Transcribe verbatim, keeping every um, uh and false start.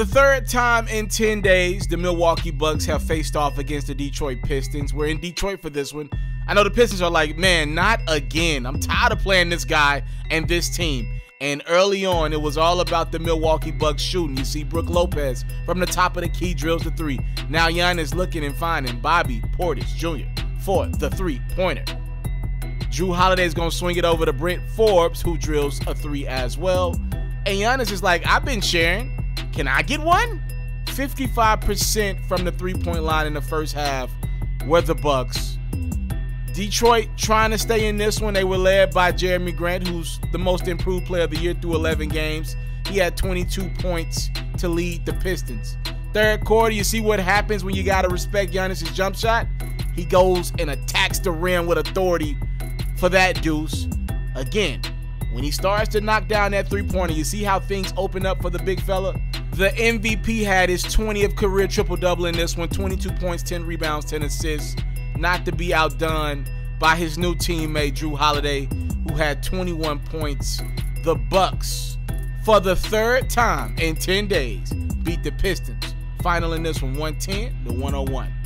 the third time in ten days, the Milwaukee Bucks have faced off against the Detroit Pistons. We're in Detroit for this one. I know the Pistons are like, man, not again. I'm tired of playing this guy and this team. And early on, it was all about the Milwaukee Bucks shooting. You see Brook Lopez from the top of the key drills the three. Now Giannis looking and finding Bobby Portis Junior for the three-pointer. Drew Holiday is going to swing it over to Brent Forbes, who drills a three as well. And Giannis is like, I've been sharing. Can I get one? fifty-five percent from the three-point line in the first half were the Bucks. Detroit trying to stay in this one. They were led by Jeremy Grant, who's the most improved player of the year through eleven games. He had twenty-two points to lead the Pistons. Third quarter, you see what happens when you got to respect Giannis' jump shot. He goes and attacks the rim with authority for that deuce. Again, when he starts to knock down that three-pointer, you see how things open up for the big fella. The M V P had his twentieth career triple-double in this one, twenty-two points, ten rebounds, ten assists. Not to be outdone by his new teammate, Drew Holiday, who had twenty-one points. The Bucks, for the third time in ten days, beat the Pistons. Final in this one, one ten to one oh one.